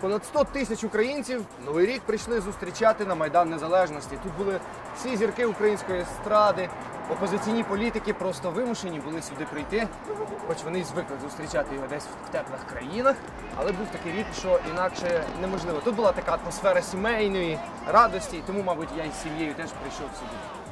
Понад 100 тисяч українців Новий рік прийшли зустрічати на Майдан Незалежності. Тут були всі зірки української естради, опозиційні політики просто вимушені були сюди прийти, хоч вони й звикли зустрічати його десь в теплих країнах, але був такий рік, що інакше неможливо. Тут була така атмосфера сімейної радості, тому, мабуть, я із сім'єю теж прийшов сюди.